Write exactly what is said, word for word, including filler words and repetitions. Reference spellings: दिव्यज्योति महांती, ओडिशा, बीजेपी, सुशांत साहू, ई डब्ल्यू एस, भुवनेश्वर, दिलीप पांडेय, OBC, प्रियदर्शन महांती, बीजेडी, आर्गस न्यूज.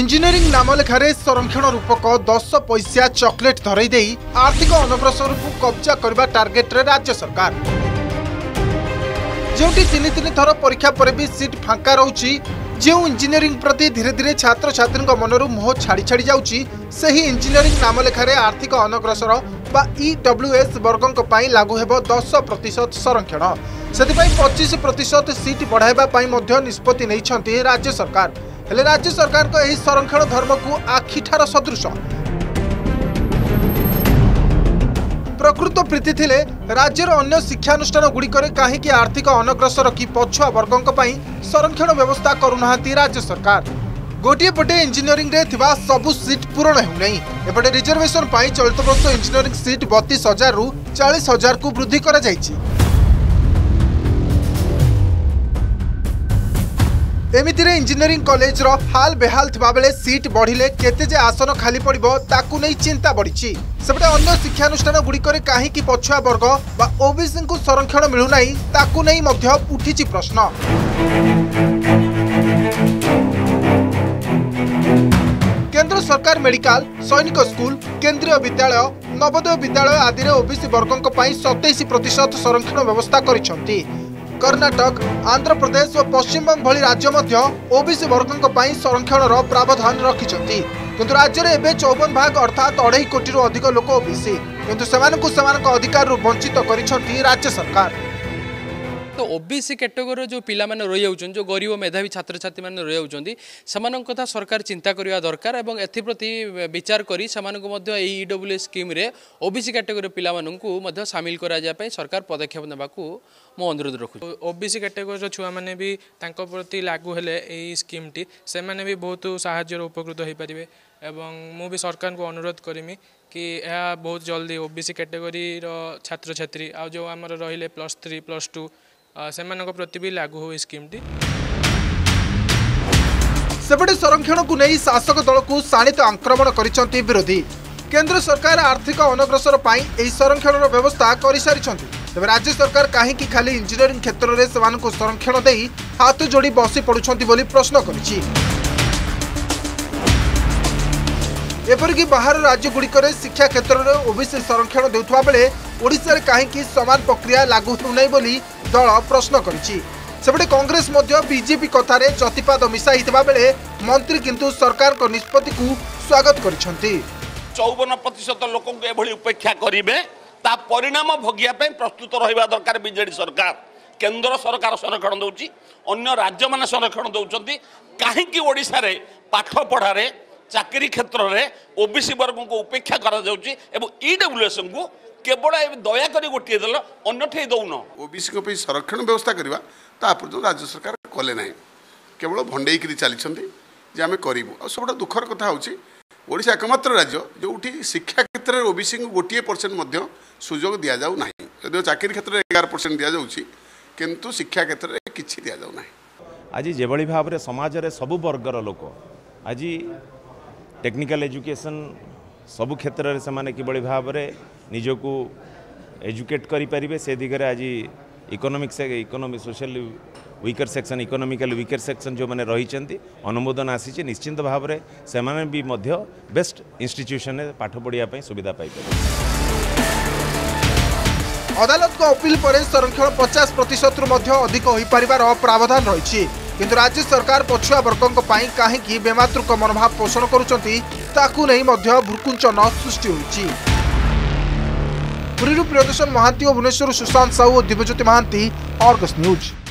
Engineering नामलेखार संरक्षण रूपक दस पैसा चॉकलेट धरई दे आर्थिक अनग्रसर को कब्जा करने टार्गेट रे राज्य सरकार जोटी तीन तीन थर परीक्षा पर भी सीट फांका रही जो इंजीनियरिंग प्रति धीरे धीरे छात्र छात्री मनरू मोह छाड़ी छाड़ी जाउची सही इंजीनियरिंग नामलेखार आर्थिक अनग्रसर बा ई डब्ल्यू एस वर्गों पर लागू हेबो दस प्रतिशत संरक्षण से पच्चीस प्रतिशत सीट बढ़ाई निष्पत्ति नहीं राज्य सरकार हेले राज्य सरकार को यही संरक्षण धर्म को आखिठार सदृश प्रकृत प्रीति थिले राज्यर अन्य शिक्षानुष्ठान गुड़िकर कहीं आर्थिक अनग्रसर कि पछुआ वर्गों संरक्षण व्यवस्था करूना राज्य सरकार गोटे पटे इंजीनियरिंग रे थिबा सबु सीट पूरण होउनै एपटे रिजर्वेशन पाई चलित वर्ष इंजीनियरिंग सीट बत्तीस हजार रु चालीस हजार को वृद्धि करा जायछि एमितिरे इंजीनियरिंग कॉलेज रो हाल बेहाल थिबा बेले सीट बढ़िले केते जे आसन खाली पड़िबो ताकु नै चिंता बढ़िछि सेबटे अन्य शिक्षानुष्ठान गुड़िकर काहीकि पछुआ वर्ग बा ओबीसी को संरक्षण मिलू नै ताकु नै मध्य उठिछि प्रश्न केंद्र सरकार मेडिकल सैनिक स्कूल केंद्रीय विद्यालय नवोदय विद्यालय आदि ओबीसी वर्गों सतैश प्रतिशत संरक्षण व्यवस्था करिसेंति कर्नाटक आंध्र प्रदेश और पश्चिम बंग भली राज्य मध्य ओबीसी वर्गों पर संरक्षण प्रावधान रखिंट किंतु राज्य में एवं चौवन भाग अर्थात अढ़ाई कोटी अधिक लोक ओबीसी किंतु सेमानकु सेमानक अधिकार वंचित करिसेंति राज्य सरकार। तो ओबीसी कैटेगोरी जो पिला माने रही जाउछन जो गरीब मेधावी छात्र छात्री माने रही जाउछन समान कथा सरकार चिंता करिया दरकार एवं एथिप्रति विचार करी समान को मध्य ई डब्ल्यू एस स्कीम रे ओबीसी कैटेगोरी पिला माननकु मध्य शामिल करा जा पई सरकार पदक्षेप नेबाकु मो अनुरोध रखु। ओबीसी कैटेगोरी जो छुआ माने भी तांको प्रति लागू हेले एई स्कीम टी से माने भी बहुत सहाय्य रो उपकृत होई परिबे एवं मु भी सरकार को अनुरोध करिमी कि यह बहुत जल्दी ओबीसी कैटेगोरी रो छात्र छात्री आ जो हमर रहिले प्लस थ्री प्लस टू सेमानक प्रति भी लागू हो स्कीमटी। सेपटे संरक्षण को नहीं शासक दल को शाणित आक्रमण करिसेंति विरोधी केंद्र सरकार आर्थिक अनग्रसर पर संरक्षण व्यवस्था कर सारी तेज राज्य सरकार कहीं खाली इंजीनियरिंग क्षेत्र में से संरक्षण दे हाथ जोड़ी बसी पड़ुंट प्रश्न करपरिक बाहर राज्यगुड़िक शिक्षा क्षेत्र में ओबीसी संरक्षण देउथवा बेले ओडिशा रे कहीं समान प्रक्रिया लागू होउनै बोली दल प्रश्न करपटे कांग्रेस बीजेपी कथार जतिपाद मिसाई बेले मंत्री किंतु सरकार को निष्पत्ति को स्वागत कर चौवन प्रतिशत लोक उपेक्षा करेंगे परिणाम भोगियापी प्रस्तुत रहा दरकार बीजेडी सरकार केंद्र सरकार संरक्षण दूसरी अन्य राज्य मान संरक्षण दौरान कहीं ओडिशा रे पाठ पढ़ारे चाकरी क्षेत्र में ओबीसी वर्ग को उपेक्षा ई डब्ल्यू एस को केवल दयाकोरी गोटे दल अन्य दौन ओबीसी को संरक्षण व्यवस्था करवा तो राज्य सरकार कले ना केवल भंडेकरी चली आम करूँ सब दुखर कथा होड़शा एकम्र राज्य जोटी शिक्षा क्षेत्र में ओबीसी को गोटे परसेंट सुजोग दि जाऊना जदिव चाकरी क्षेत्र में एगार परसेंट दि जाऊँगी किंतु शिक्षा क्षेत्र में कि दि जाऊना। आज जो भाव में समाज में सबू वर्गर लोक आज टेक्निकल एजुकेशन सबु क्षेत्र में कि भाव में निजकू एजुकेट करें से दिगरे आज economics economic social weaker section economical weaker section जो मैंने रही अनुमोदन आसी निश्चिंत भाव में से माने भी मध्य बेस्ट इंस्टीट्यूशन में पाठ पढ़ापी सुविधा पाई। अदालत को अपील पर संरक्षण पचास प्रतिशत अधिक हो पार प्रावधान रही किंतु राज्य सरकार पछुआ वर्गों कहीं बेमातृक मनोभाव पोषण करुकुंचन सृष्टि होती। पुरी प्रियदर्शन महांती और भुवनेश्वर सुशांत साहू और दिव्यज्योति महांती, आर्गस न्यूज।